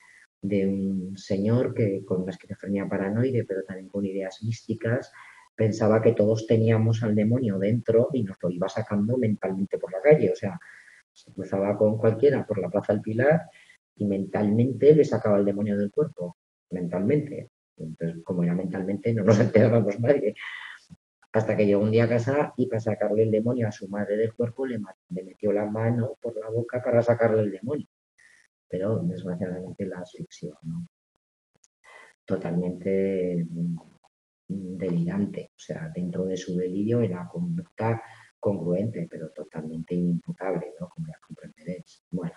de un señor que con una esquizofrenia paranoide, pero también con ideas místicas, pensaba que todos teníamos al demonio dentro y nos lo iba sacando mentalmente por la calle. O sea, se cruzaba con cualquiera por la Plaza del Pilar y mentalmente le sacaba el demonio del cuerpo, mentalmente. Entonces, como era mentalmente, no nos enterábamos nadie. Hasta que llegó un día a casa y para sacarle el demonio a su madre del cuerpo le, le metió la mano por la boca para sacarle el demonio. Pero, desgraciadamente, la asfixió, ¿no? Totalmente delirante. O sea, dentro de su delirio era conducta congruente, pero totalmente inimputable, ¿no? Como ya comprenderéis. Bueno.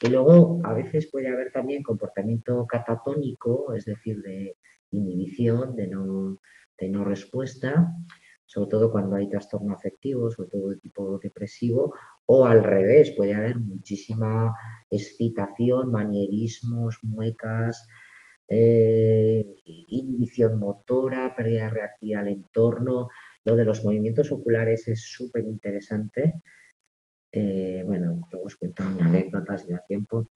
Y luego a veces puede haber también comportamiento catatónico, es decir, de inhibición, de no, de no respuesta, sobre todo cuando hay trastorno afectivo, sobre todo de tipo depresivo, o al revés, puede haber muchísima excitación, manierismos, muecas, eh, inhibición motora, pérdida de reactividad al entorno. Lo de los movimientos oculares es súper interesante. Eh, bueno, luego os cuento una anécdota si da tiempo.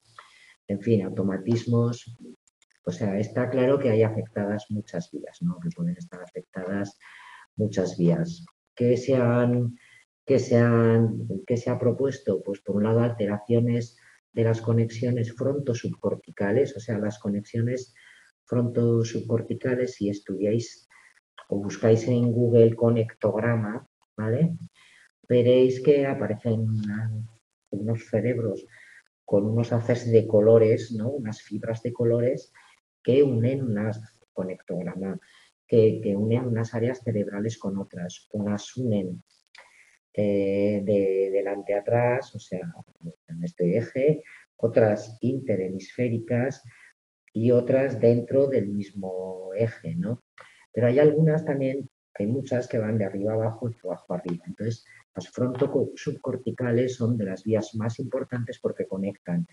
En fin, automatismos. O sea, está claro que hay afectadas muchas vías, ¿no? Que pueden estar afectadas muchas vías. ¿Qué se han, qué se han, qué se ha propuesto? Pues por un lado, alteraciones de las conexiones fronto-subcorticales. O sea, las conexiones fronto-subcorticales, si estudiáis o buscáis en Google Conectograma, ¿vale? Veréis que aparecen unos cerebros con unos haces de colores, ¿no? Unas fibras de colores que unen unas conectograma, que, que unen unas áreas cerebrales con otras. Unas unen eh, de delante a atrás, o sea, en este eje, otras interhemisféricas y otras dentro del mismo eje, ¿no? Pero hay algunas también, hay muchas que van de arriba abajo y de abajo arriba. Entonces, las fronto-subcorticales son de las vías más importantes porque conectan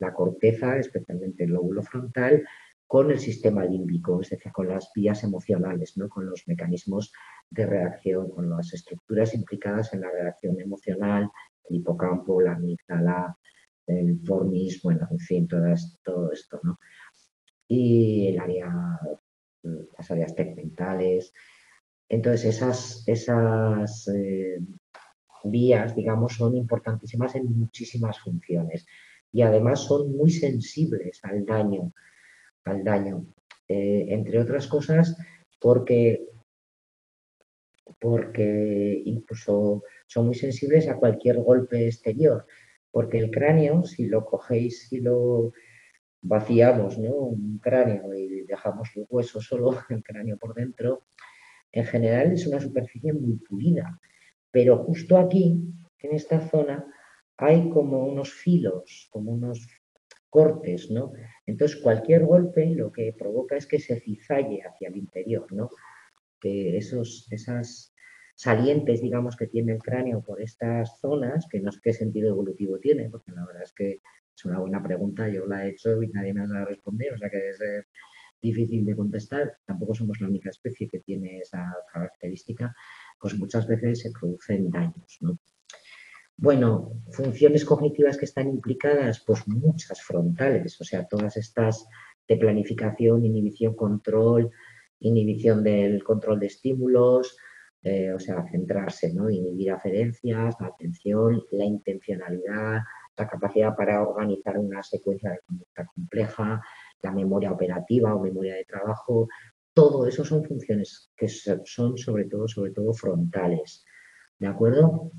la corteza, especialmente el lóbulo frontal, con el sistema límbico, es decir, con las vías emocionales, ¿no? Con los mecanismos de reacción, con las estructuras implicadas en la reacción emocional, el hipocampo, la amígdala, el fornis, bueno, en fin, todas, todo esto, ¿no? Y el área, las áreas tegmentales. Entonces, esas, esas eh, vías, digamos, son importantísimas en muchísimas funciones y además son muy sensibles al daño, al daño, eh, entre otras cosas porque, porque incluso son muy sensibles a cualquier golpe exterior, porque el cráneo, si lo cogéis, si lo vaciamos, ¿no? Un cráneo y dejamos el hueso solo, el cráneo por dentro, en general es una superficie muy pulida, pero justo aquí, en esta zona, hay como unos filos, como unos cortes, ¿no? Entonces, cualquier golpe lo que provoca es que se cizalle hacia el interior, ¿no? Que esos, esas salientes, digamos, que tiene el cráneo por estas zonas, que no sé qué sentido evolutivo tiene, porque la verdad es que es una buena pregunta, yo la he hecho y nadie me la ha respondido, o sea que debe ser difícil de contestar, tampoco somos la única especie que tiene esa característica, pues muchas veces se producen daños, ¿no? Bueno, funciones cognitivas que están implicadas, pues muchas frontales, o sea, todas estas de planificación, inhibición, control, inhibición del control de estímulos, eh, o sea, centrarse, ¿no? Inhibir aferencias, la atención, la intencionalidad, la capacidad para organizar una secuencia de conducta compleja, la memoria operativa o memoria de trabajo, todo eso son funciones que son sobre todo, sobre todo frontales. ¿De acuerdo?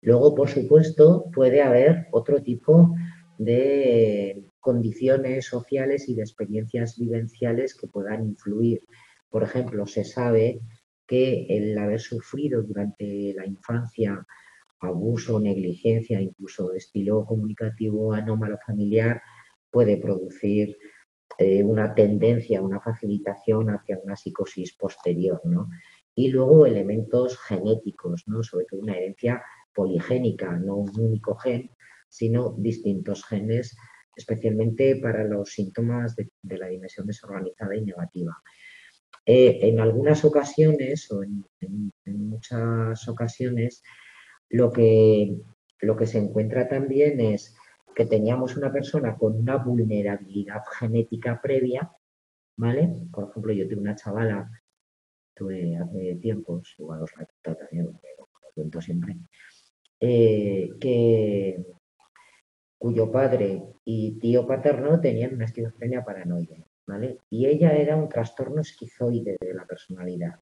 Luego, por supuesto, puede haber otro tipo de condiciones sociales y de experiencias vivenciales que puedan influir. Por ejemplo, se sabe que el haber sufrido durante la infancia abuso, negligencia, incluso estilo comunicativo anómalo familiar, puede producir eh, una tendencia, una facilitación hacia una psicosis posterior, ¿no? Y luego elementos genéticos, ¿no? Sobre todo una herencia poligénica, no un único gen, sino distintos genes, especialmente para los síntomas de, de la dimensión desorganizada y negativa. Eh, en algunas ocasiones, o en, en, en muchas ocasiones, lo que, lo que se encuentra también es que teníamos una persona con una vulnerabilidad genética previa, ¿vale? Por ejemplo, yo tuve una chavala, tuve hace tiempo, subo a los ratos también, lo cuento siempre, eh, que, cuyo padre y tío paterno tenían una esquizofrenia paranoide, ¿vale? Y ella era un trastorno esquizoide de la personalidad,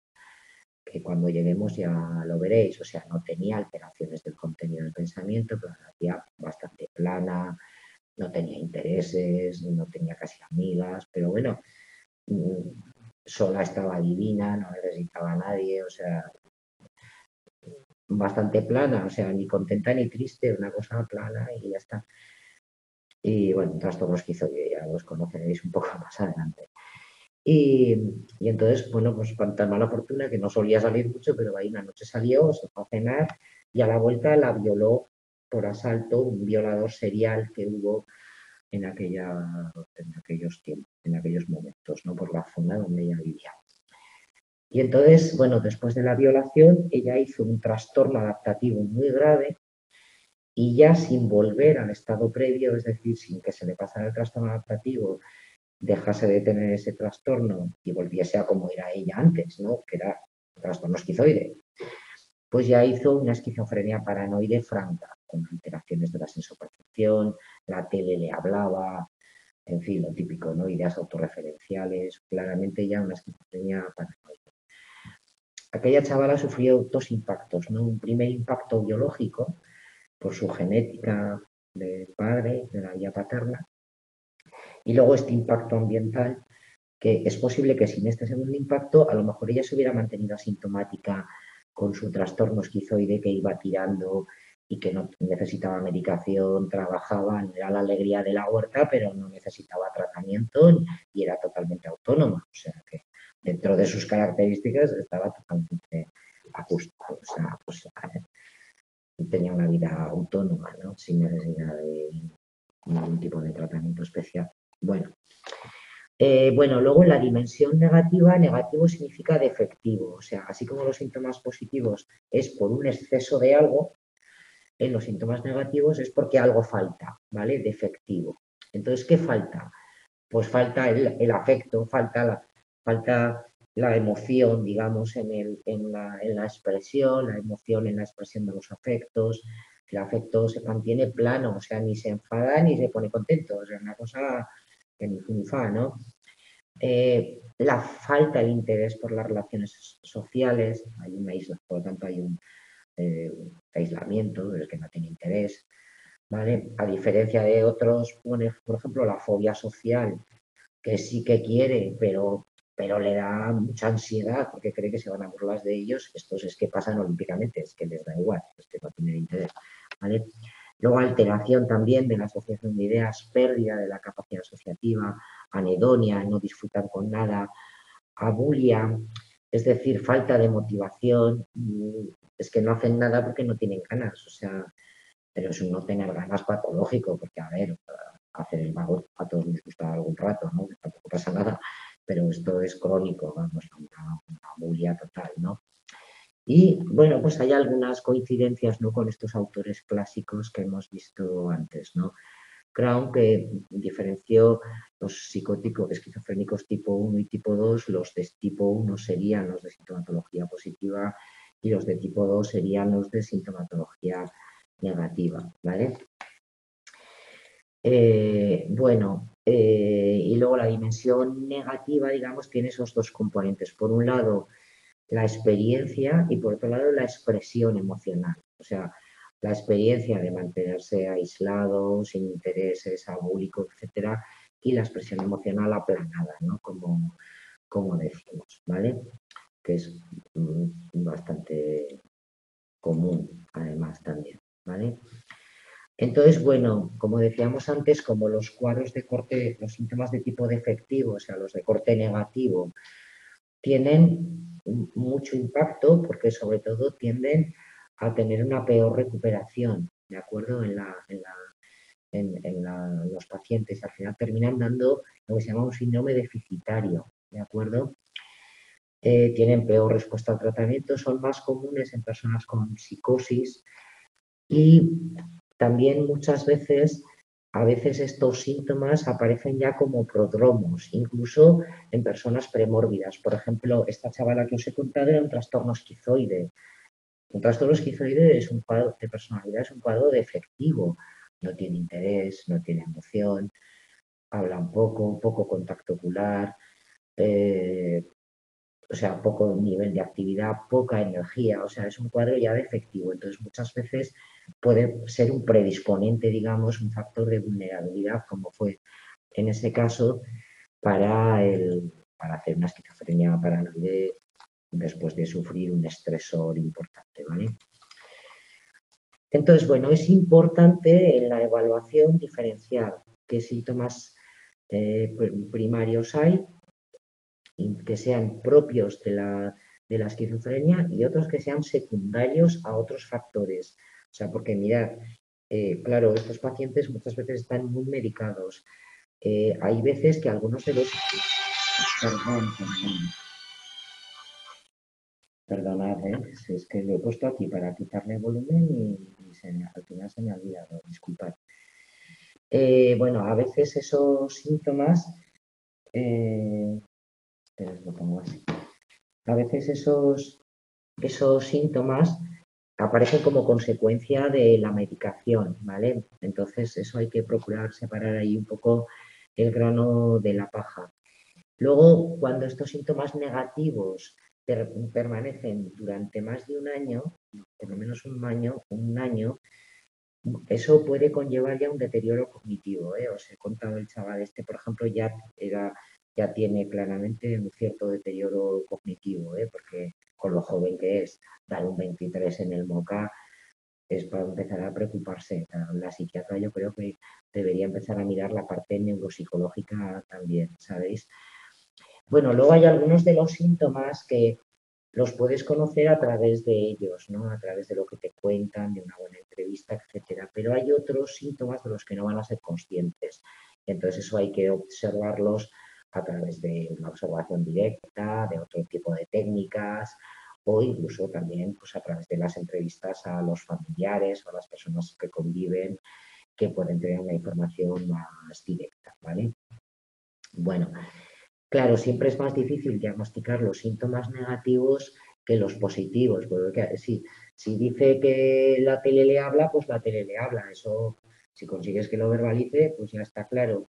que cuando lleguemos ya lo veréis, o sea, no tenía alteraciones del contenido del pensamiento, pero la hacía bastante plana, no tenía intereses, no tenía casi amigas, pero bueno, sola estaba divina, no necesitaba a nadie, o sea, bastante plana, o sea, ni contenta ni triste, una cosa plana y ya está. Y bueno, un trastorno esquizoide, ya los conoceréis un poco más adelante. Y, y entonces, bueno, pues tan mala fortuna que no solía salir mucho, pero ahí una noche salió, se fue a cenar y a la vuelta la violó por asalto un violador serial que hubo en, aquella, en aquellos tiempos, en aquellos momentos, ¿no? Por la zona donde ella vivía. Y entonces, bueno, después de la violación, ella hizo un trastorno adaptativo muy grave y ya sin volver al estado previo, es decir, sin que se le pasara el trastorno adaptativo, dejase de tener ese trastorno y volviese a como era ella antes, ¿no? Que era trastorno esquizoide, pues ya hizo una esquizofrenia paranoide franca, con alteraciones de la sensopercepción, la tele le hablaba, en fin, lo típico, ¿no? Ideas autorreferenciales, claramente ya una esquizofrenia paranoide. Aquella chavala sufrió dos impactos, ¿no? Un primer impacto biológico por su genética del padre, de la vía paterna, y luego este impacto ambiental, que es posible que sin este segundo impacto a lo mejor ella se hubiera mantenido asintomática con su trastorno esquizoide que iba tirando y que no necesitaba medicación, trabajaba, era la alegría de la huerta, pero no necesitaba tratamiento y era totalmente autónoma. O sea que dentro de sus características estaba totalmente ajustada, o sea, pues, tenía una vida autónoma, ¿no? Sin necesidad de ningún tipo de tratamiento especial. Bueno, eh, bueno, luego en la dimensión negativa, negativo significa defectivo, o sea, así como los síntomas positivos es por un exceso de algo, en los síntomas negativos es porque algo falta, ¿vale? Defectivo. Entonces, ¿qué falta? Pues falta el, el afecto, falta la, falta la emoción, digamos, en, el, en, la, en la expresión, la emoción en la expresión de los afectos. El afecto se mantiene plano, o sea, ni se enfada ni se pone contento, o sea, una cosa... ¿no? Eh, la falta de interés por las relaciones sociales, hay una isla, por lo tanto hay un, eh, un aislamiento, es que no tiene interés, ¿vale? A diferencia de otros, bueno, por ejemplo, la fobia social, que sí que quiere, pero, pero le da mucha ansiedad porque cree que se van a burlar de ellos, estos es que pasan olímpicamente, es que les da igual, es que no tienen interés, ¿vale? Luego alteración también de la asociación de ideas, pérdida de la capacidad asociativa, anedonia, no disfrutar con nada, abulia, es decir, falta de motivación, es que no hacen nada porque no tienen ganas, o sea, pero es un no tener ganas patológico, porque a ver, hacer el vago a todos nos gusta algún rato, ¿no? Tampoco pasa nada, pero esto es crónico, vamos, una, una abulia total, ¿no? Y, bueno, pues hay algunas coincidencias, ¿no?, con estos autores clásicos que hemos visto antes, ¿no? Crown, que diferenció los psicóticos esquizofrénicos tipo uno y tipo dos, los de tipo uno serían los de sintomatología positiva y los de tipo dos serían los de sintomatología negativa, ¿vale? Eh, bueno, eh, y luego la dimensión negativa, digamos, tiene esos dos componentes. Por un lado, la experiencia y, por otro lado, la expresión emocional. O sea, la experiencia de mantenerse aislado, sin intereses, abúlicos, etcétera, y la expresión emocional aplanada, ¿no? Como, como decimos, ¿vale? Que es bastante común, además, también, ¿vale? Entonces, bueno, como decíamos antes, como los cuadros de corte, los síntomas de tipo defectivo, o sea, los de corte negativo, tienen mucho impacto porque, sobre todo, tienden a tener una peor recuperación, ¿de acuerdo? En, la, en, la, en, en la, los pacientes al final terminan dando lo que se llama un síndrome deficitario, ¿de acuerdo? Eh, tienen peor respuesta al tratamiento, son más comunes en personas con psicosis y también muchas veces, a veces estos síntomas aparecen ya como prodromos, incluso en personas premórbidas. Por ejemplo, esta chavala que os he contado era un trastorno esquizoide. Un trastorno esquizoide es un cuadro de personalidad, es un cuadro defectivo. No tiene interés, no tiene emoción, habla un poco, poco contacto ocular, eh, o sea, poco nivel de actividad, poca energía. O sea, es un cuadro ya defectivo. Entonces, muchas veces puede ser un predisponente, digamos, un factor de vulnerabilidad, como fue en ese caso, para, el, para hacer una esquizofrenia paranoide, después de sufrir un estresor importante, ¿vale? Entonces, bueno, es importante en la evaluación diferenciar qué síntomas eh, primarios hay, que sean propios de la, de la esquizofrenia y otros que sean secundarios a otros factores. O sea, porque mirad, eh, claro, estos pacientes muchas veces están muy medicados. Eh, hay veces que algunos de los... Perdón, perdón. Perdonad, ¿eh? Es que lo he puesto aquí para quitarle volumen y, y se, al final se me ha olvidado, disculpad. Eh, bueno, a veces esos síntomas, eh, espera, lo pongo así. A veces esos, esos síntomas aparecen como consecuencia de la medicación, ¿vale? Entonces eso hay que procurar separar ahí un poco el grano de la paja. Luego, cuando estos síntomas negativos permanecen durante más de un año, por lo menos un año, un año, eso puede conllevar ya un deterioro cognitivo, ¿eh? Os he contado el chaval este, por ejemplo, ya, era, ya tiene claramente un cierto deterioro cognitivo, ¿eh? Porque con lo joven que es, dar un veintitrés en el MOCA es para empezar a preocuparse. La psiquiatra yo creo que debería empezar a mirar la parte neuropsicológica también, ¿sabéis? Bueno, luego hay algunos de los síntomas que los puedes conocer a través de ellos, ¿no? A través de lo que te cuentan, de una buena entrevista, etcétera. Pero hay otros síntomas de los que no van a ser conscientes. Entonces, eso hay que observarlos a través de una observación directa, de otro tipo de técnicas o incluso también pues, a través de las entrevistas a los familiares o a las personas que conviven que pueden tener una información más directa, ¿vale? Bueno. Claro, siempre es más difícil diagnosticar los síntomas negativos que los positivos, porque si, si dice que la tele le habla, pues la tele le habla, eso si consigues que lo verbalice, pues ya está claro.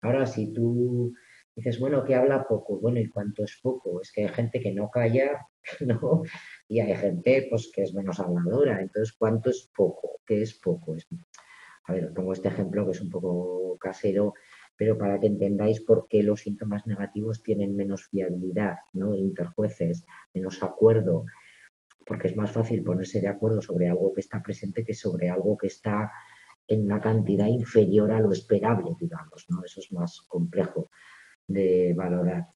Ahora, si tú dices, bueno, que habla poco, bueno, ¿y cuánto es poco? Es que hay gente que no calla, ¿no? Y hay gente pues que es menos habladora, entonces, ¿cuánto es poco? ¿Qué es poco? Es... A ver, os pongo este ejemplo que es un poco casero, pero para que entendáis por qué los síntomas negativos tienen menos fiabilidad, ¿no? Interjueces, menos acuerdo, porque es más fácil ponerse de acuerdo sobre algo que está presente que sobre algo que está en una cantidad inferior a lo esperable, digamos, ¿no? Eso es más complejo de valorar.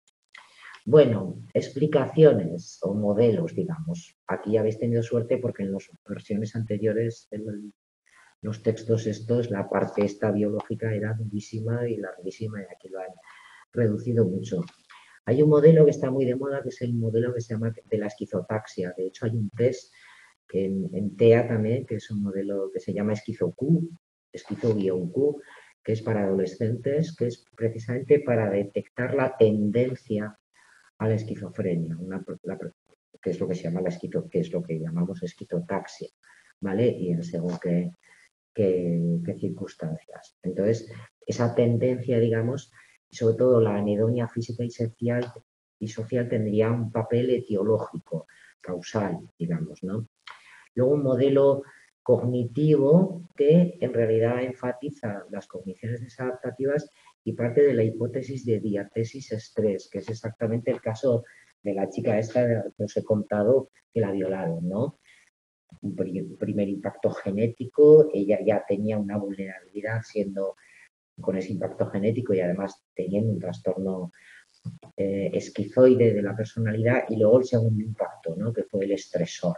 Bueno, explicaciones o modelos, digamos. Aquí habéis tenido suerte porque en las versiones anteriores... El, Los textos estos, la parte esta biológica era durísima y larguísima y aquí lo han reducido mucho. Hay un modelo que está muy de moda que es el modelo que se llama de la esquizotaxia. De hecho hay un test que en, en TEA también, que es un modelo que se llama esquizo-Q, esquizo-Q, que es para adolescentes, que es precisamente para detectar la tendencia a la esquizofrenia, una, la, que es lo que se llama la esquizo, que es lo que llamamos esquizotaxia, ¿vale? Y en según que Qué, qué circunstancias. Entonces, esa tendencia, digamos, sobre todo la anhedonia física y sexual, y social tendría un papel etiológico, causal, digamos, ¿no? Luego un modelo cognitivo que en realidad enfatiza las cogniciones desadaptativas y parte de la hipótesis de diatesis-estrés, que es exactamente el caso de la chica esta que os he contado que la violaron, ¿no? Un primer impacto genético, ella ya tenía una vulnerabilidad siendo con ese impacto genético y además teniendo un trastorno eh, esquizoide de la personalidad, y luego el segundo impacto, ¿no? Que fue el estresor,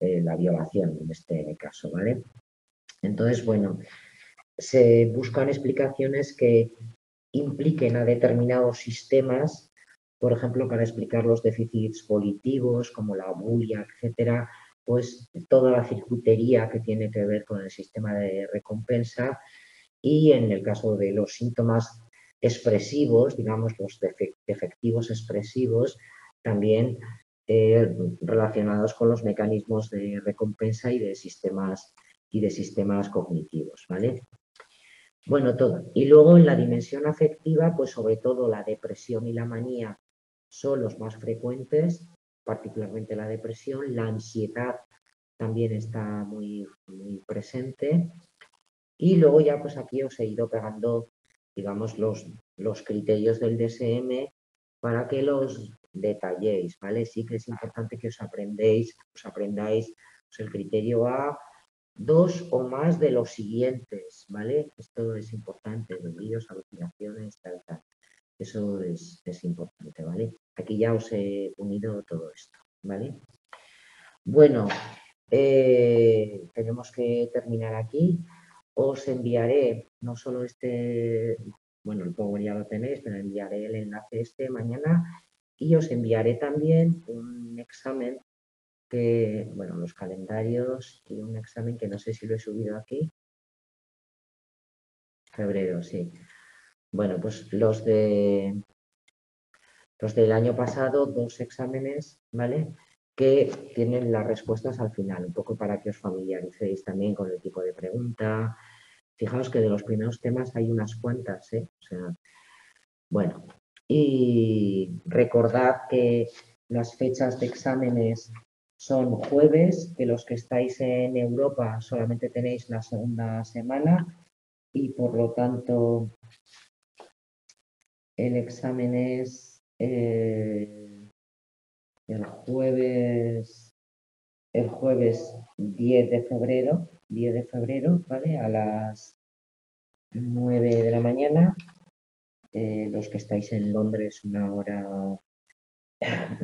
eh, la violación en este caso, ¿vale? Entonces, bueno, se buscan explicaciones que impliquen a determinados sistemas, por ejemplo, para explicar los déficits volitivos como la bulia, etcétera, pues toda la circuitería que tiene que ver con el sistema de recompensa. Y en el caso de los síntomas expresivos, digamos los defectivos expresivos, también eh, relacionados con los mecanismos de recompensa y de sistemas, y de sistemas cognitivos, ¿vale? Bueno, todo. Y luego en la dimensión afectiva, pues sobre todo la depresión y la manía son los más frecuentes, particularmente la depresión, la ansiedad también está muy, muy presente. Y luego ya pues aquí os he ido pegando, digamos, los, los criterios del D S M para que los detalléis, ¿vale? Sí que es importante que os aprendéis, os aprendáis pues, el criterio A, dos o más de los siguientes, ¿vale? Esto es importante, delirios, alucinaciones, tal, tal. Eso es, es importante, ¿vale? Aquí ya os he unido todo esto, ¿vale? Bueno, eh, tenemos que terminar aquí. Os enviaré no solo este, bueno, el Power ya lo tenéis, pero enviaré el enlace este mañana y os enviaré también un examen que, bueno, los calendarios y un examen que no sé si lo he subido aquí. Febrero, sí. Bueno, pues los de los del año pasado, dos exámenes, ¿vale? Que tienen las respuestas al final, un poco para que os familiaricéis también con el tipo de pregunta. Fijaos que de los primeros temas hay unas cuantas, ¿eh? O sea, bueno, y recordad que las fechas de exámenes son jueves, que los que estáis en Europa solamente tenéis la segunda semana y por lo tanto el examen es... Eh, El jueves, el jueves diez de febrero, diez de febrero, ¿vale? A las nueve de la mañana. Eh, los que estáis en Londres, una hora,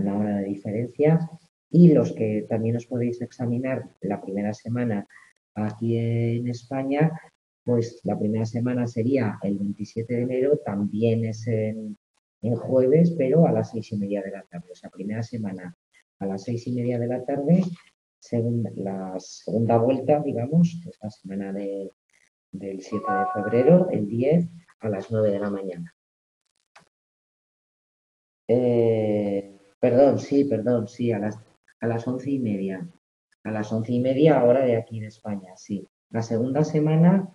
una hora de diferencia. Y los que también os podéis examinar la primera semana aquí en España, pues la primera semana sería el veintisiete de enero, también es en... en jueves, pero a las seis y media de la tarde. O sea, primera semana a las seis y media de la tarde, segunda, la segunda vuelta, digamos, que es la semana de, del siete de febrero, el diez, a las nueve de la mañana. Eh, perdón, sí, perdón, sí, a las, a las once y media. A las once y media, hora de aquí de España, sí. La segunda semana,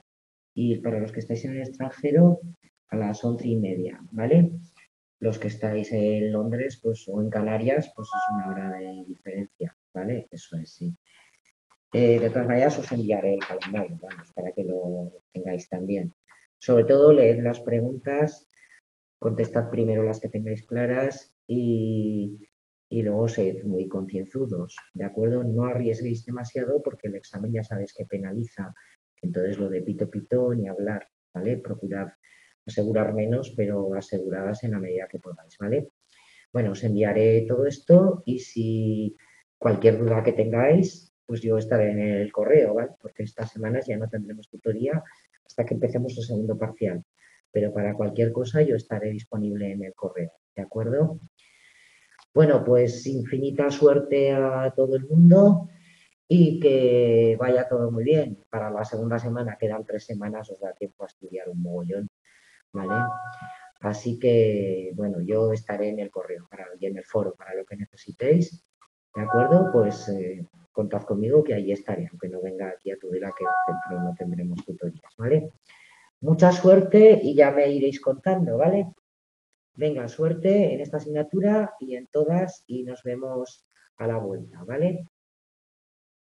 y para los que estáis en el extranjero, a las once y media, ¿vale? Los que estáis en Londres pues, o en Canarias, pues es una hora de diferencia, ¿vale? Eso es, sí. Eh, de todas maneras, os enviaré el calendario, vamos, para que lo tengáis también. Sobre todo, leed las preguntas, contestad primero las que tengáis claras y, y luego sed muy concienzudos, ¿de acuerdo? No arriesguéis demasiado porque el examen ya sabéis que penaliza. Entonces, lo de pito pito ni hablar, ¿vale? Procurad asegurar menos, pero aseguradas en la medida que podáis, ¿vale? Bueno, os enviaré todo esto y si cualquier duda que tengáis, pues yo estaré en el correo, ¿vale? Porque estas semanas ya no tendremos tutoría hasta que empecemos el segundo parcial. Pero para cualquier cosa yo estaré disponible en el correo, ¿de acuerdo? Bueno, pues infinita suerte a todo el mundo y que vaya todo muy bien. Para la segunda semana, quedan tres semanas, os da tiempo a estudiar un mogollón. ¿Vale? Así que, bueno, yo estaré en el correo para, y en el foro para lo que necesitéis, ¿de acuerdo? Pues eh, contad conmigo que ahí estaré, aunque no venga aquí a Tudela que dentro no tendremos tutorías, ¿vale? Mucha suerte y ya me iréis contando, ¿vale? Venga, suerte en esta asignatura y en todas, y nos vemos a la vuelta, ¿vale?